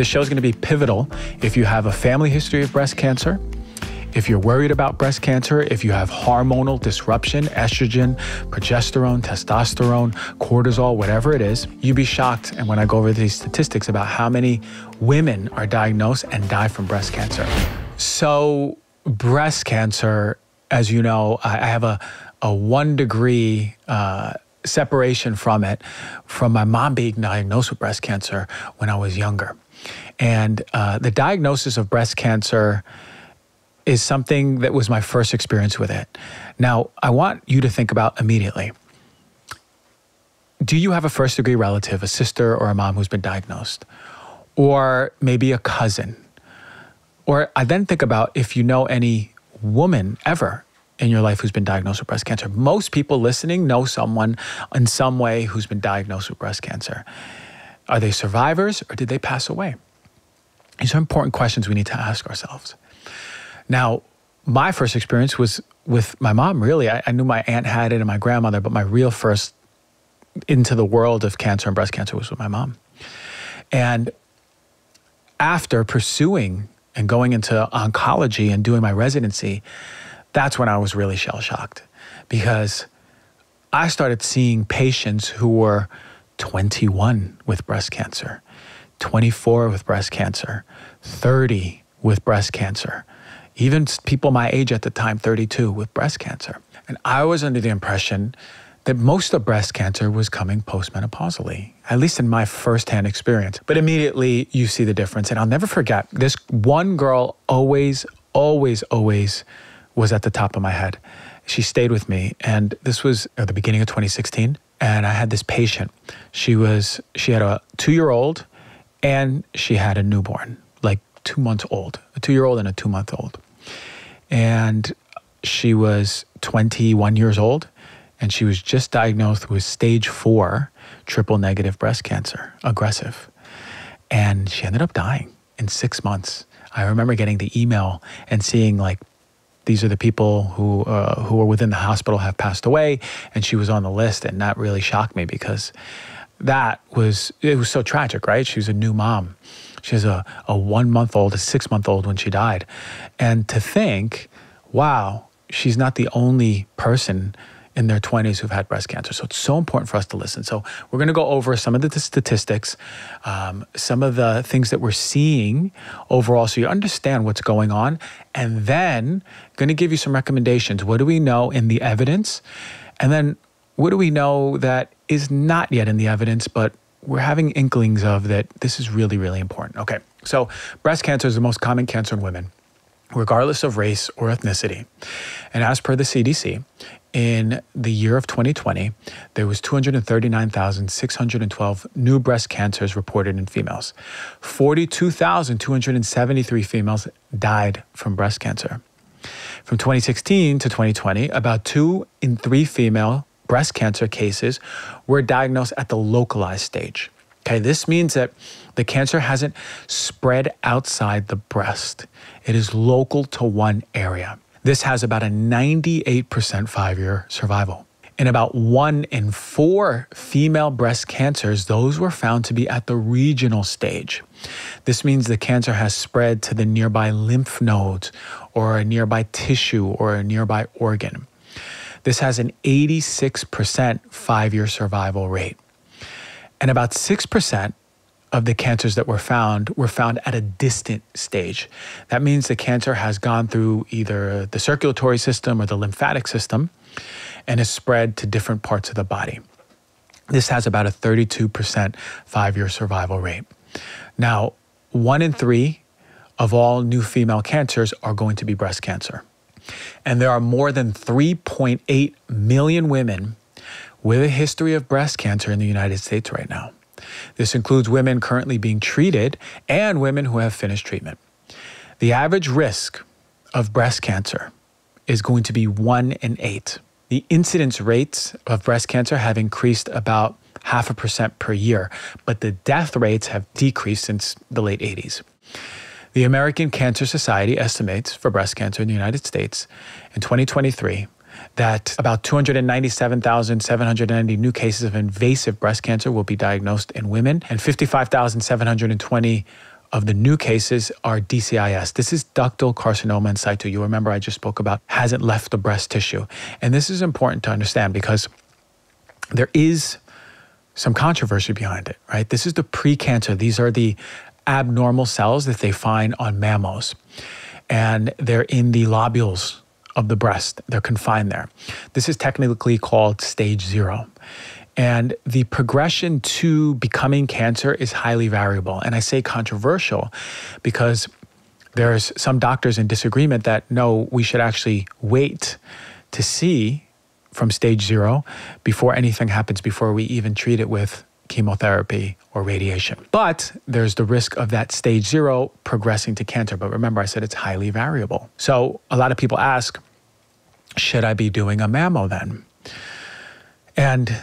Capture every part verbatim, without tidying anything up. This show is going to be pivotal if you have a family history of breast cancer, if you're worried about breast cancer, if you have hormonal disruption, estrogen, progesterone, testosterone, cortisol, whatever it is. You'd be shocked and when I go over these statistics about how many women are diagnosed and die from breast cancer. So breast cancer, as you know, I have a, a one degree uh, separation from it, from my mom being diagnosed with breast cancer when I was younger. And uh, the diagnosis of breast cancer is something that was my first experience with it. Now, I want you to think about immediately. Do you have a first degree relative, a sister or a mom who's been diagnosed? Or maybe a cousin? Or I then think about if you know any woman ever in your life who's been diagnosed with breast cancer. Most people listening know someone in some way who's been diagnosed with breast cancer. Are they survivors or did they pass away? These are important questions we need to ask ourselves. Now, my first experience was with my mom, really. I, I knew my aunt had it and my grandmother, but my real first into the world of cancer and breast cancer was with my mom. And after pursuing and going into oncology and doing my residency, that's when I was really shell-shocked because I started seeing patients who were twenty-one with breast cancer, twenty-four with breast cancer, thirty with breast cancer, even people my age at the time, thirty-two, with breast cancer. And I was under the impression that most of breast cancer was coming postmenopausally, at least in my firsthand experience. But immediately you see the difference. And I'll never forget, this one girl always, always, always was at the top of my head. She stayed with me. And this was at the beginning of twenty sixteen. And I had this patient. She was, she had a two-year-old and she had a newborn, like two months old, a two-year-old and a two-month-old. And she was twenty-one years old and she was just diagnosed with stage four triple negative breast cancer, aggressive. And she ended up dying in six months. I remember getting the email and seeing like, these are the people who, uh, who were within the hospital have passed away and she was on the list, and that really shocked me because that was, it was so tragic, right? She was a new mom. She has a, a one-month-old, a six-month-old when she died. And to think, wow, she's not the only person in their twenties who've had breast cancer. So it's so important for us to listen. So we're going to go over some of the statistics, um, some of the things that we're seeing overall so you understand what's going on. And then I'm going to give you some recommendations. What do we know in the evidence? And then what do we know that is not yet in the evidence, but we're having inklings of that this is really, really important. Okay, so breast cancer is the most common cancer in women, regardless of race or ethnicity. And as per the C D C, in the year of twenty twenty, there was two hundred thirty-nine thousand six hundred twelve new breast cancers reported in females. forty-two thousand two hundred seventy-three females died from breast cancer. From twenty sixteen to twenty twenty, about two in three female breast cancer cases were diagnosed at the localized stage. Okay, this means that the cancer hasn't spread outside the breast. It is local to one area. This has about a ninety-eight percent five-year survival. In about one in four female breast cancers, those were found to be at the regional stage. This means the cancer has spread to the nearby lymph nodes or a nearby tissue or a nearby organ. This has an eighty-six percent five-year survival rate. And about six percent of the cancers that were found were found at a distant stage. That means the cancer has gone through either the circulatory system or the lymphatic system and has spread to different parts of the body. This has about a thirty-two percent five-year survival rate. Now, one in three of all new female cancers are going to be breast cancer. And there are more than three point eight million women with a history of breast cancer in the United States right now. This includes women currently being treated and women who have finished treatment. The average risk of breast cancer is going to be one in eight. The incidence rates of breast cancer have increased about half a percent per year, but the death rates have decreased since the late eighties. The American Cancer Society estimates for breast cancer in the United States in twenty twenty-three that about two hundred ninety-seven thousand seven hundred ninety new cases of invasive breast cancer will be diagnosed in women and fifty-five thousand seven hundred twenty of the new cases are D C I S. This is ductal carcinoma in situ. You remember I just spoke about hasn't left the breast tissue. And this is important to understand because there is some controversy behind it, right? This is the precancer. These are the abnormal cells that they find on mammals. And they're in the lobules of the breast. They're confined there. This is technically called stage zero. And the progression to becoming cancer is highly variable. And I say controversial because there's some doctors in disagreement that, no, we should actually wait to see from stage zero before anything happens, before we even treat it with chemotherapy or radiation. But there's the risk of that stage zero progressing to cancer. But remember, I said it's highly variable. So a lot of people ask, should I be doing a mammo then? And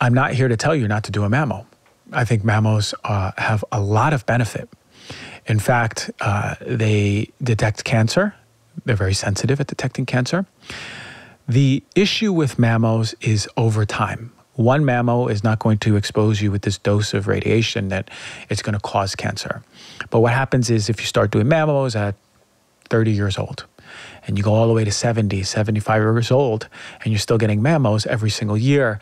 I'm not here to tell you not to do a mammo. I think mammos uh, have a lot of benefit. In fact, uh, they detect cancer. They're very sensitive at detecting cancer. The issue with mammos is over time. One mammo is not going to expose you with this dose of radiation that it's going to cause cancer. But what happens is if you start doing mammos at thirty years old, and you go all the way to seventy, seventy-five years old, and you're still getting mammos every single year,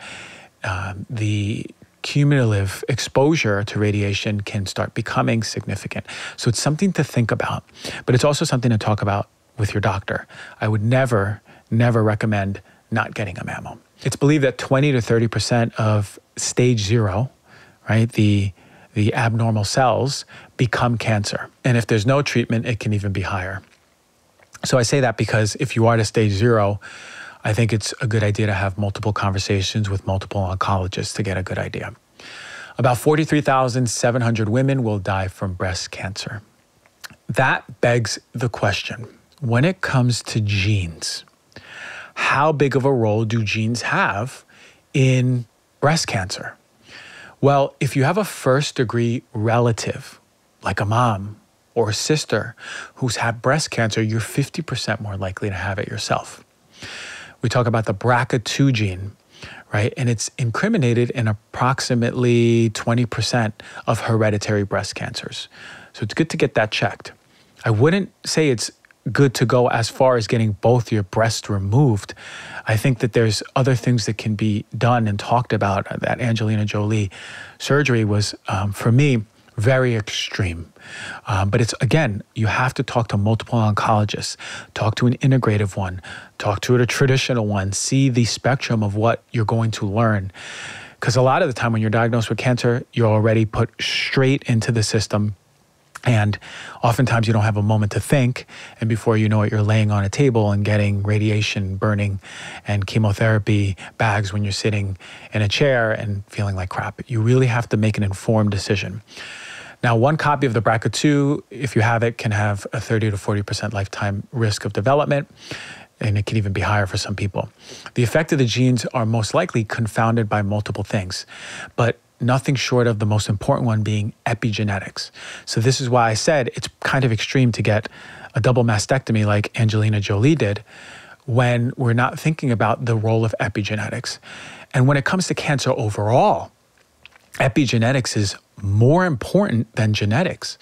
Um, the cumulative exposure to radiation can start becoming significant. So it's something to think about, but it's also something to talk about with your doctor. I would never, never recommend not getting a mammo. It's believed that twenty to thirty percent of stage zero, right, the, the abnormal cells become cancer. And if there's no treatment, it can even be higher. So I say that because if you are to stage zero, I think it's a good idea to have multiple conversations with multiple oncologists to get a good idea. About forty-three thousand seven hundred women will die from breast cancer. That begs the question, when it comes to genes, how big of a role do genes have in breast cancer? Well, if you have a first-degree relative, like a mom or a sister who's had breast cancer, you're fifty percent more likely to have it yourself. We talk about the B R C A two gene, right? And it's incriminated in approximately twenty percent of hereditary breast cancers. So it's good to get that checked. I wouldn't say it's good to go as far as getting both your breasts removed. I think that there's other things that can be done and talked about. That Angelina Jolie surgery was, um, for me, very extreme. Um, but it's, again, you have to talk to multiple oncologists, talk to an integrative one, talk to a traditional one, see the spectrum of what you're going to learn. Because a lot of the time when you're diagnosed with cancer, you're already put straight into the system. And oftentimes you don't have a moment to think. And before you know it, you're laying on a table and getting radiation burning and chemotherapy bags when you're sitting in a chair and feeling like crap. You really have to make an informed decision. Now, one copy of the B R C A two, if you have it, can have a thirty to forty percent lifetime risk of development, and it can even be higher for some people. The effect of the genes are most likely confounded by multiple things, but nothing short of the most important one being epigenetics. So this is why I said it's kind of extreme to get a double mastectomy like Angelina Jolie did when we're not thinking about the role of epigenetics. And when it comes to cancer overall, epigenetics is more important than genetics.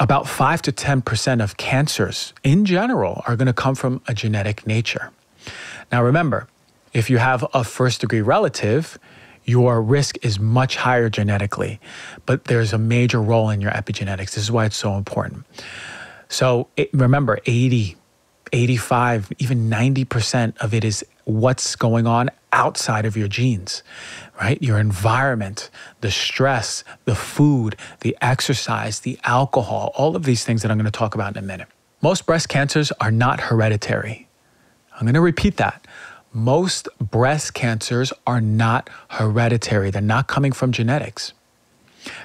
About five to ten percent of cancers in general are going to come from a genetic nature. Now remember, if you have a first-degree relative, your risk is much higher genetically, but there's a major role in your epigenetics. This is why it's so important. So it, remember, eighty, eighty-five, even ninety percent of it is what's going on outside of your genes, right? Your environment, the stress, the food, the exercise, the alcohol, all of these things that I'm going to talk about in a minute. Most breast cancers are not hereditary. I'm going to repeat that. Most breast cancers are not hereditary. They're not coming from genetics.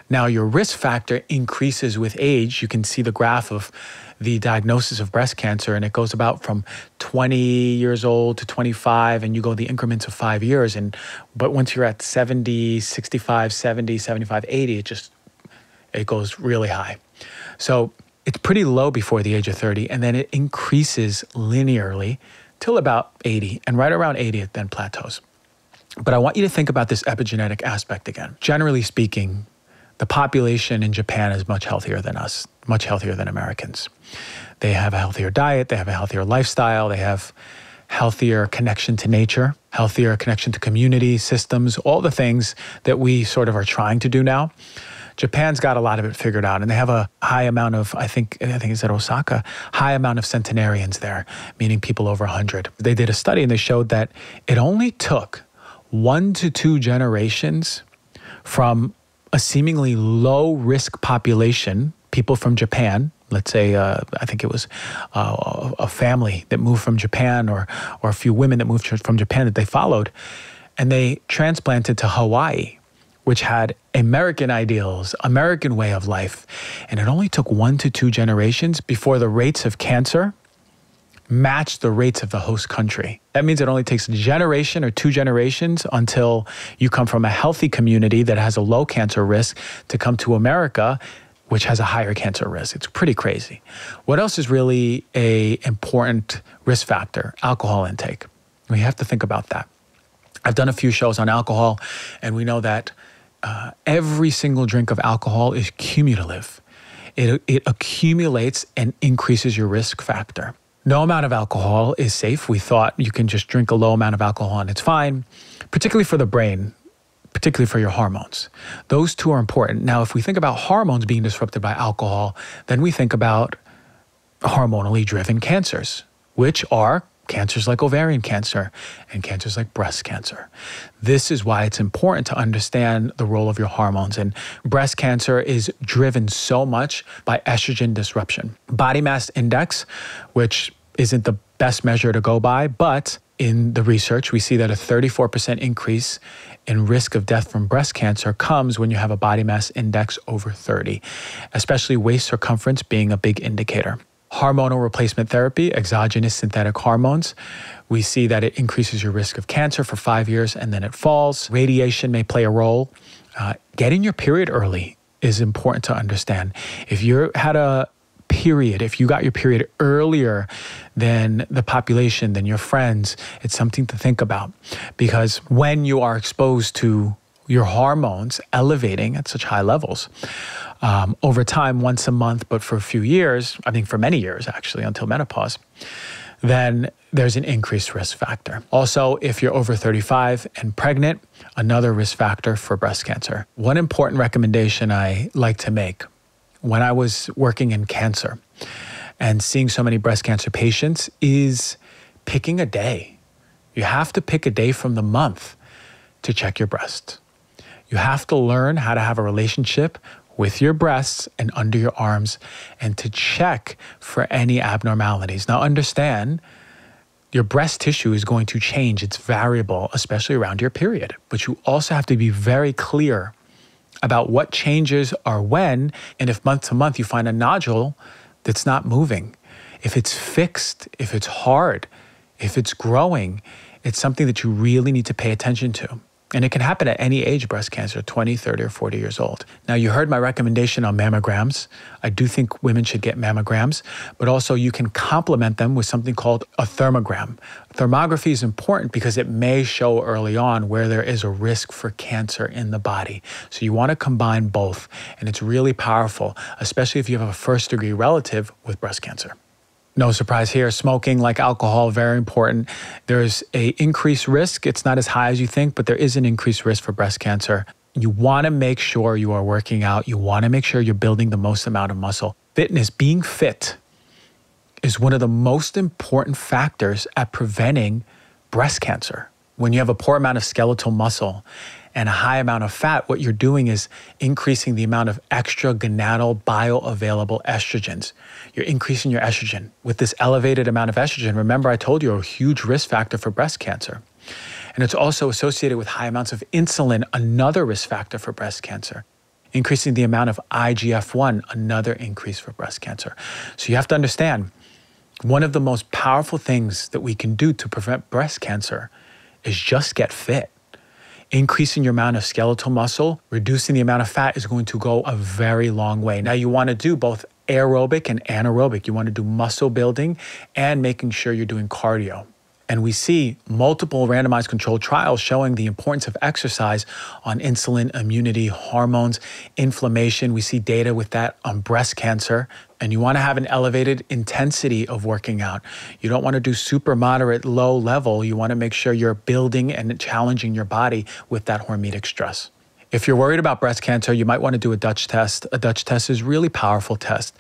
Now, your risk factor increases with age. You can see the graph of the diagnosis of breast cancer, and it goes about from twenty years old to twenty-five, and you go the increments of five years. And but once you're at seventy, sixty-five, seventy, seventy-five, eighty, it just, it goes really high. So it's pretty low before the age of thirty, and then it increases linearly till about eighty, and right around eighty it then plateaus. But I want you to think about this epigenetic aspect again. Generally speaking, The population in Japan is much healthier than us, much healthier than Americans. They have a healthier diet, they have a healthier lifestyle, they have healthier connection to nature, healthier connection to community systems, all the things that we sort of are trying to do now. Japan's got a lot of it figured out, and they have a high amount of, I think, I think it's at Osaka, high amount of centenarians there, meaning people over one hundred. They did a study and they showed that it only took one to two generations from a seemingly low-risk population, people from Japan, let's say, uh, I think it was uh, a family that moved from Japan or, or a few women that moved from Japan that they followed, and they transplanted to Hawaii, which had American ideals, American way of life. And it only took one to two generations before the rates of cancer matched the rates of the host country. That means it only takes a generation or two generations until you come from a healthy community that has a low cancer risk to come to America, which has a higher cancer risk. It's pretty crazy. What else is really an important risk factor? Alcohol intake. We have to think about that. I've done a few shows on alcohol, and we know that Uh, every single drink of alcohol is cumulative. It, it accumulates and increases your risk factor. No amount of alcohol is safe. We thought you can just drink a low amount of alcohol and it's fine, particularly for the brain, particularly for your hormones. Those two are important. Now, if we think about hormones being disrupted by alcohol, then we think about hormonally driven cancers, which are cancers like ovarian cancer and cancers like breast cancer. This is why it's important to understand the role of your hormones. And breast cancer is driven so much by estrogen disruption. Body mass index, which isn't the best measure to go by, but in the research, we see that a thirty-four percent increase in risk of death from breast cancer comes when you have a body mass index over thirty, especially waist circumference being a big indicator. Hormonal replacement therapy, exogenous synthetic hormones. We see that it increases your risk of cancer for five years and then it falls. Radiation may play a role. Uh, getting your period early is important to understand. If you had a period, if you got your period earlier than the population, than your friends, it's something to think about, because when you are exposed to your hormones elevating at such high levels um, over time, once a month, but for a few years, I think for many years actually, until menopause, then there's an increased risk factor. Also, if you're over thirty-five and pregnant, another risk factor for breast cancer. One important recommendation I like to make, when I was working in cancer and seeing so many breast cancer patients, is picking a day. You have to pick a day from the month to check your breast. You have to learn how to have a relationship with your breasts and under your arms, and to check for any abnormalities. Now understand, your breast tissue is going to change. It's variable, especially around your period. But you also have to be very clear about what changes are when, and if month to month you find a nodule that's not moving, if it's fixed, if it's hard, if it's growing, it's something that you really need to pay attention to. And it can happen at any age, breast cancer, twenty, thirty, or forty years old. Now, you heard my recommendation on mammograms. I do think women should get mammograms, but also you can complement them with something called a thermogram. Thermography is important because it may show early on where there is a risk for cancer in the body. So you want to combine both, and it's really powerful, especially if you have a first-degree relative with breast cancer. No surprise here, smoking, like alcohol, very important. There's an increased risk. It's not as high as you think, but there is an increased risk for breast cancer. You wanna make sure you are working out. You wanna make sure you're building the most amount of muscle. Fitness, being fit, is one of the most important factors at preventing breast cancer. When you have a poor amount of skeletal muscle and a high amount of fat, what you're doing is increasing the amount of extra gonadal bioavailable estrogens. You're increasing your estrogen. With this elevated amount of estrogen, remember I told you, a huge risk factor for breast cancer. And it's also associated with high amounts of insulin, another risk factor for breast cancer. Increasing the amount of I G F one, another increase for breast cancer. So you have to understand, one of the most powerful things that we can do to prevent breast cancer is just get fit. Increasing your amount of skeletal muscle, reducing the amount of fat is going to go a very long way. Now, you want to do both aerobic and anaerobic. You want to do muscle building and making sure you're doing cardio. And we see multiple randomized controlled trials showing the importance of exercise on insulin, immunity, hormones, inflammation. We see data with that on breast cancer. And you want to have an elevated intensity of working out. You don't want to do super moderate, low level. You want to make sure you're building and challenging your body with that hormetic stress. If you're worried about breast cancer, you might want to do a Dutch test. A Dutch test is a really powerful test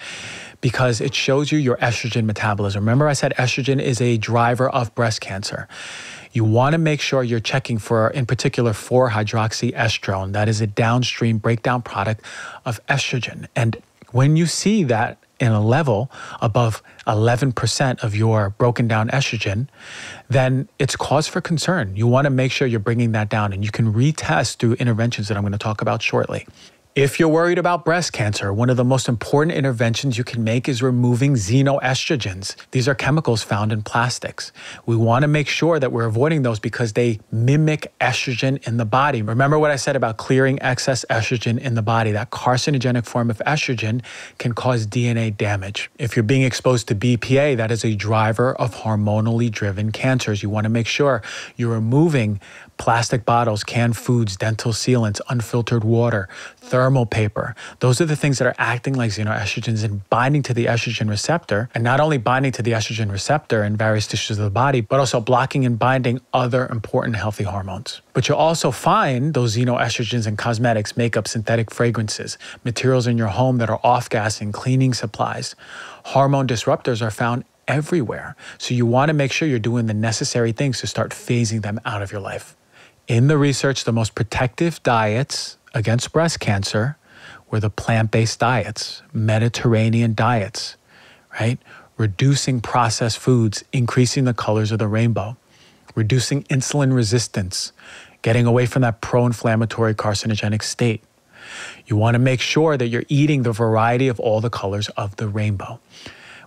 because it shows you your estrogen metabolism. Remember I said estrogen is a driver of breast cancer. You want to make sure you're checking for, in particular, four hydroxyestrone. That is a downstream breakdown product of estrogen. And when you see that in a level above eleven percent of your broken down estrogen, then it's cause for concern. You want to make sure you're bringing that down, and you can retest through interventions that I'm going to talk about shortly. If you're worried about breast cancer, one of the most important interventions you can make is removing xenoestrogens. These are chemicals found in plastics. We want to make sure that we're avoiding those because they mimic estrogen in the body. Remember what I said about clearing excess estrogen in the body. That carcinogenic form of estrogen can cause D N A damage. If you're being exposed to B P A, that is a driver of hormonally driven cancers. You want to make sure you're removing plastic bottles, canned foods, dental sealants, unfiltered water, thermal paper. Those are the things that are acting like xenoestrogens and binding to the estrogen receptor, and not only binding to the estrogen receptor in various tissues of the body, but also blocking and binding other important healthy hormones. But you'll also find those xenoestrogens in cosmetics, makeup, synthetic fragrances, materials in your home that are off-gassing, cleaning supplies. Hormone disruptors are found everywhere. So you want to make sure you're doing the necessary things to start phasing them out of your life. In the research, the most protective diets against breast cancer were the plant-based diets, Mediterranean diets, right? Reducing processed foods, increasing the colors of the rainbow, reducing insulin resistance, getting away from that pro-inflammatory carcinogenic state. You want to make sure that you're eating the variety of all the colors of the rainbow.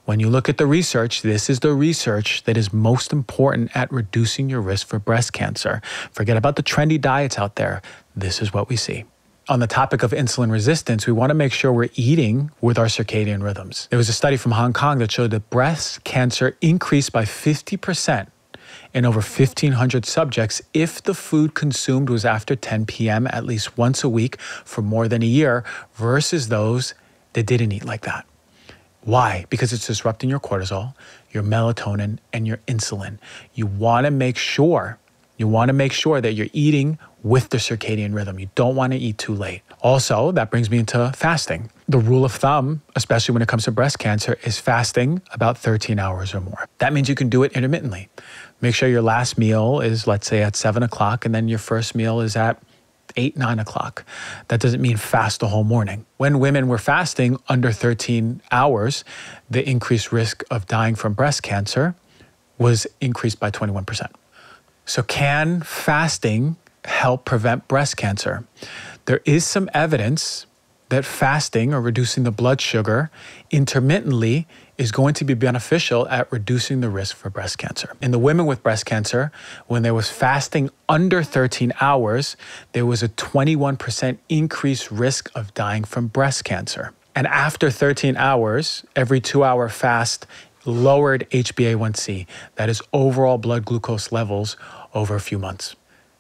When you look at the research, this is the research that is most important at reducing your risk for breast cancer. Forget about the trendy diets out there. This is what we see. On the topic of insulin resistance, we want to make sure we're eating with our circadian rhythms. There was a study from Hong Kong that showed that breast cancer increased by fifty percent in over fifteen hundred subjects if the food consumed was after ten p m at least once a week for more than a year versus those that didn't eat like that. Why? Because it's disrupting your cortisol, your melatonin, and your insulin. You want to make sure, you want to make sure that you're eating with the circadian rhythm. You don't want to eat too late. Also, that brings me into fasting. The rule of thumb, especially when it comes to breast cancer, is fasting about thirteen hours or more. That means you can do it intermittently. Make sure your last meal is, let's say, at seven o'clock, and then your first meal is at eight, nine o'clock. That doesn't mean fast the whole morning. When women were fasting under thirteen hours, the increased risk of dying from breast cancer was increased by twenty-one percent. So can fasting help prevent breast cancer? There is some evidence that fasting or reducing the blood sugar intermittently is going to be beneficial at reducing the risk for breast cancer. In the women with breast cancer, when there was fasting under thirteen hours, there was a twenty-one percent increased risk of dying from breast cancer. And after thirteen hours, every two-hour fast lowered H b A one c, that is overall blood glucose levels, over a few months.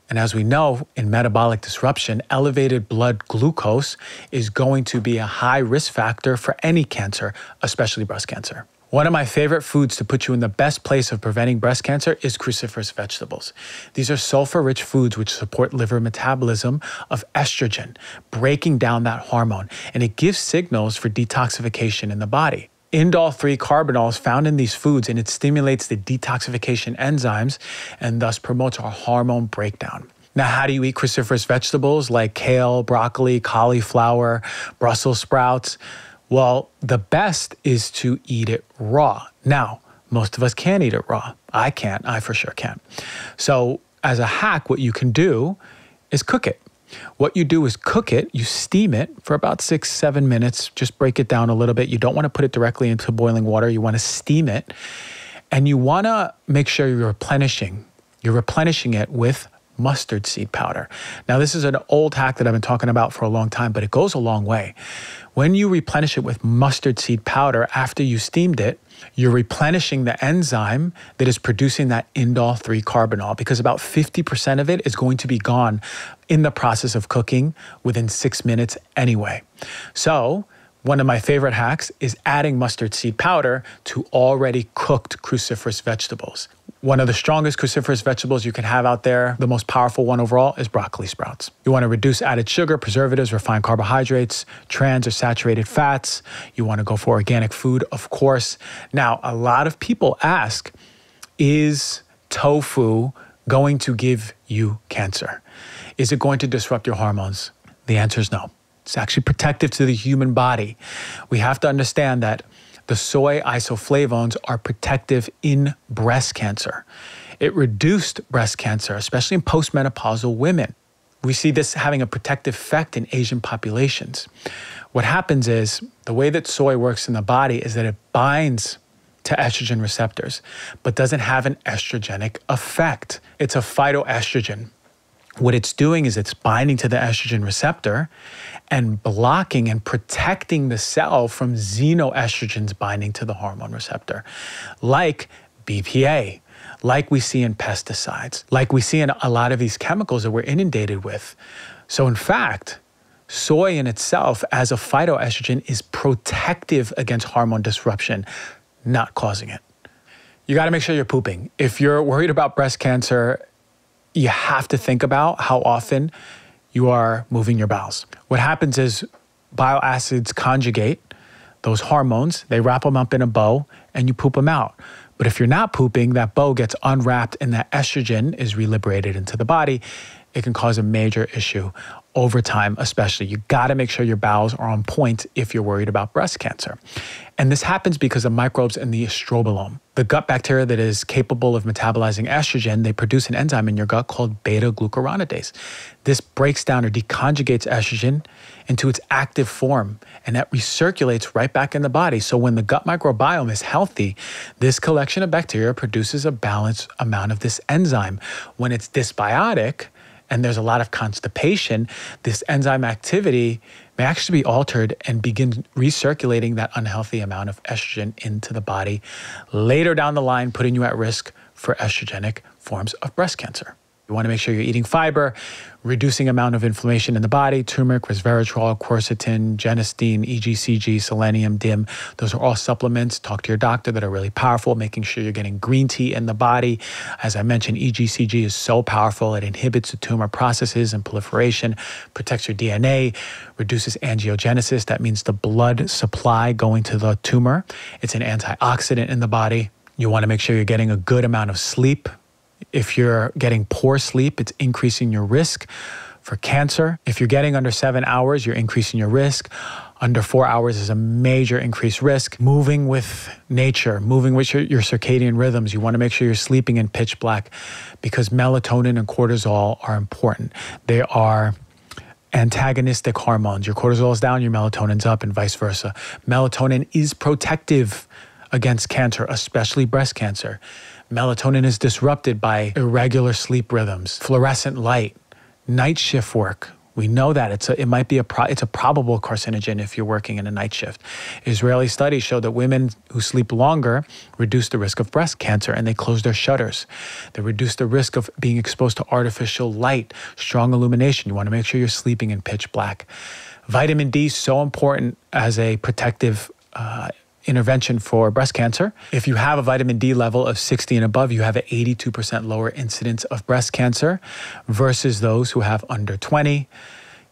And as we know, in metabolic disruption, elevated blood glucose is going to be a high risk factor for any cancer, especially breast cancer. One of my favorite foods to put you in the best place of preventing breast cancer is cruciferous vegetables. These are sulfur-rich foods which support liver metabolism of estrogen, breaking down that hormone, and it gives signals for detoxification in the body. indole three carbinol is found in these foods, and it stimulates the detoxification enzymes and thus promotes our hormone breakdown. Now, how do you eat cruciferous vegetables like kale, broccoli, cauliflower, Brussels sprouts? Well, the best is to eat it raw. Now, most of us can't eat it raw. I can't. I for sure can't. So as a hack, what you can do is cook it. What you do is cook it, you steam it for about six, seven minutes, just break it down a little bit. You don't want to put it directly into boiling water. You want to steam it, and you want to make sure you're replenishing. You're replenishing it with mustard seed powder. Now, this is an old hack that I've been talking about for a long time, but it goes a long way. When you replenish it with mustard seed powder after you steamed it, you're replenishing the enzyme that is producing that indole three carbinol, because about fifty percent of it is going to be gone in the process of cooking within six minutes anyway. So one of my favorite hacks is adding mustard seed powder to already cooked cruciferous vegetables. One of the strongest cruciferous vegetables you can have out there, the most powerful one overall, is broccoli sprouts. You want to reduce added sugar, preservatives, refined carbohydrates, trans or saturated fats. You want to go for organic food, of course. Now, a lot of people ask, is tofu going to give you cancer? Is it going to disrupt your hormones? The answer is no. It's actually protective to the human body. We have to understand that the soy isoflavones are protective in breast cancer. It reduced breast cancer, especially in postmenopausal women. We see this having a protective effect in Asian populations. What happens is, the way that soy works in the body is that it binds to estrogen receptors, but doesn't have an estrogenic effect. It's a phytoestrogen. What it's doing is it's binding to the estrogen receptor and blocking and protecting the cell from xenoestrogens binding to the hormone receptor, like B P A, like we see in pesticides, like we see in a lot of these chemicals that we're inundated with. So in fact, soy in itself as a phytoestrogen is protective against hormone disruption, not causing it. You gotta make sure you're pooping. If you're worried about breast cancer, you have to think about how often you are moving your bowels. What happens is bile acids conjugate those hormones, they wrap them up in a bow and you poop them out. But if you're not pooping, that bow gets unwrapped and that estrogen is reliberated into the body. It can cause a major issue over time, especially. You gotta make sure your bowels are on point if you're worried about breast cancer. And this happens because of microbes in the estrobilome. The gut bacteria that is capable of metabolizing estrogen, they produce an enzyme in your gut called beta-glucuronidase. This breaks down or deconjugates estrogen into its active form, and that recirculates right back in the body. So when the gut microbiome is healthy, this collection of bacteria produces a balanced amount of this enzyme. When it's dysbiotic, and there's a lot of constipation, this enzyme activity may actually be altered and begin recirculating that unhealthy amount of estrogen into the body later down the line, putting you at risk for estrogenic forms of breast cancer. You want to make sure you're eating fiber, reducing amount of inflammation in the body, turmeric, resveratrol, quercetin, genistein, E G C G, selenium, D I M. Those are all supplements. Talk to your doctor that are really powerful, making sure you're getting green tea in the body. As I mentioned, E G C G is so powerful. It inhibits the tumor processes and proliferation, protects your D N A, reduces angiogenesis. That means the blood supply going to the tumor. It's an antioxidant in the body. You want to make sure you're getting a good amount of sleep. If you're getting poor sleep, it's increasing your risk for cancer. If you're getting under seven hours, you're increasing your risk. Under four hours is a major increased risk. Moving with nature, moving with your, your circadian rhythms, you want to make sure you're sleeping in pitch black because melatonin and cortisol are important. They are antagonistic hormones. Your cortisol is down, your melatonin's up, and vice versa. Melatonin is protective against cancer, especially breast cancer. Melatonin is disrupted by irregular sleep rhythms, fluorescent light, night shift work. We know that it's a, it might be a pro, it's a probable carcinogen if you're working in a night shift. Israeli studies show that women who sleep longer reduce the risk of breast cancer, and they close their shutters. They reduce the risk of being exposed to artificial light, strong illumination. You want to make sure you're sleeping in pitch black. Vitamin D is so important as a protective uh, intervention for breast cancer. If you have a vitamin D level of sixty and above, you have an eighty-two percent lower incidence of breast cancer versus those who have under twenty.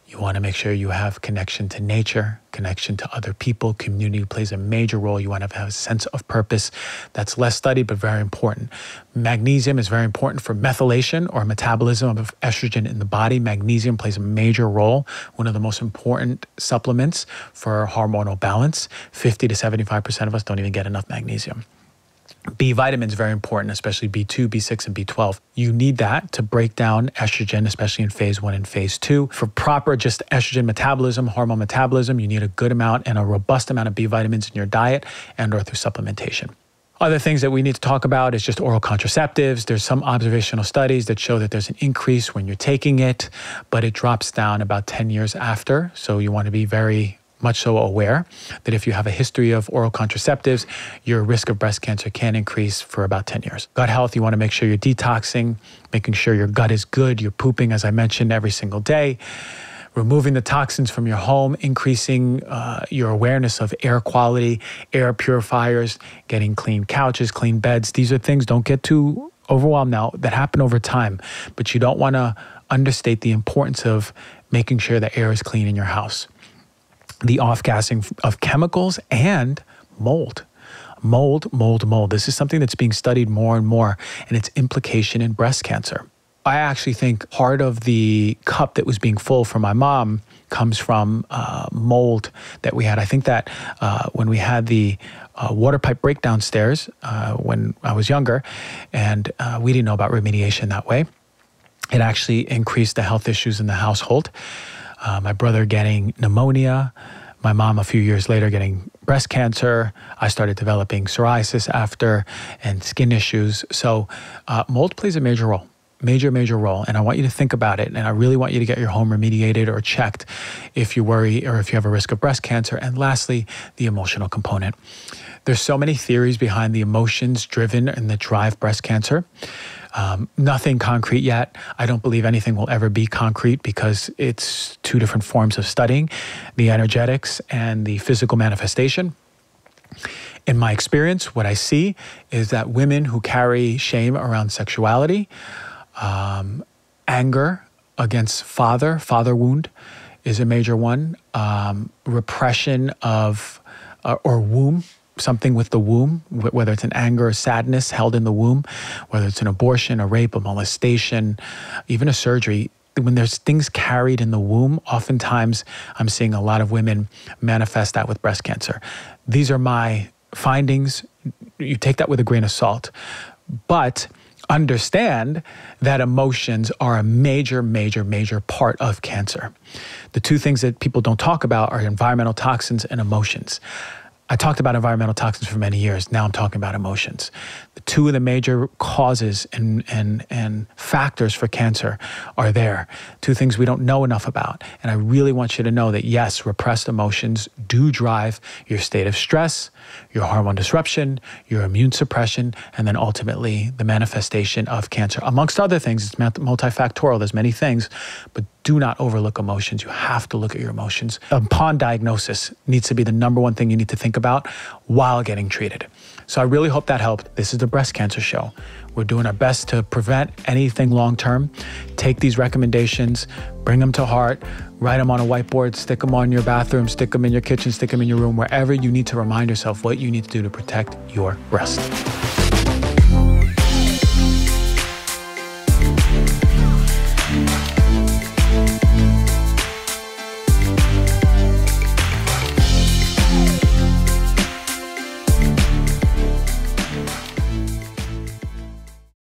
You want to make sure you have connection to nature, connection to other people. Community plays a major role. You want to have a sense of purpose. That's less studied, but very important. Magnesium is very important for methylation or metabolism of estrogen in the body. Magnesium plays a major role, one of the most important supplements for hormonal balance. fifty to seventy-five percent of us don't even get enough magnesium. B vitamins is very important, especially B two, B six, and B twelve. You need that to break down estrogen, especially in phase one and phase two. For proper just estrogen metabolism, hormone metabolism, you need a good amount and a robust amount of B vitamins in your diet and or through supplementation. Other things that we need to talk about is just oral contraceptives. There's some observational studies that show that there's an increase when you're taking it, but it drops down about ten years after. So you want to be very much so aware that if you have a history of oral contraceptives, your risk of breast cancer can increase for about ten years. Gut health, you want to make sure you're detoxing, making sure your gut is good, you're pooping, as I mentioned, every single day, removing the toxins from your home, increasing uh, your awareness of air quality, air purifiers, getting clean couches, clean beds. These are things, don't get too overwhelmed now, that happen over time, but you don't want to understate the importance of making sure the air is clean in your house. The off-gassing of chemicals and mold. Mold, mold, mold. This is something that's being studied more and more, and its implication in breast cancer. I actually think part of the cup that was being full for my mom comes from uh, mold that we had. I think that uh, when we had the uh, water pipe break downstairs uh, when I was younger, and uh, we didn't know about remediation that way, it actually increased the health issues in the household. Uh, my brother getting pneumonia, my mom a few years later getting breast cancer. I started developing psoriasis after and skin issues. So uh, mold plays a major role, major, major role. And I want you to think about it. And I really want you to get your home remediated or checked if you worry or if you have a risk of breast cancer. And lastly, the emotional component. There's so many theories behind the emotions driven and that drive breast cancer. Um, nothing concrete yet. I don't believe anything will ever be concrete because it's two different forms of studying, the energetics and the physical manifestation. In my experience, what I see is that women who carry shame around sexuality, um, anger against father, father wound is a major one, um, repression of uh, or womb, something with the womb, whether it's an anger or sadness held in the womb, whether it's an abortion, a rape, a molestation, even a surgery. When there's things carried in the womb, oftentimes I'm seeing a lot of women manifest that with breast cancer. These are my findings. You take that with a grain of salt, but understand that emotions are a major, major, major part of cancer. The two things that people don't talk about are environmental toxins and emotions. I talked about environmental toxins for many years. Now I'm talking about emotions. The two of the major causes and, and, and factors for cancer are there. Two things we don't know enough about. And I really want you to know that, yes, repressed emotions do drive your state of stress, your hormone disruption, your immune suppression, and then ultimately the manifestation of cancer. Amongst other things, it's multifactorial. There's many things, but do not overlook emotions. You have to look at your emotions. Upon diagnosis needs to be the number one thing you need to think about while getting treated. So I really hope that helped. This is the Breast Cancer Show. We're doing our best to prevent anything long-term. Take these recommendations, bring them to heart, write them on a whiteboard, stick them on your bathroom, stick them in your kitchen, stick them in your room, wherever you need to remind yourself what you need to do to protect your breast.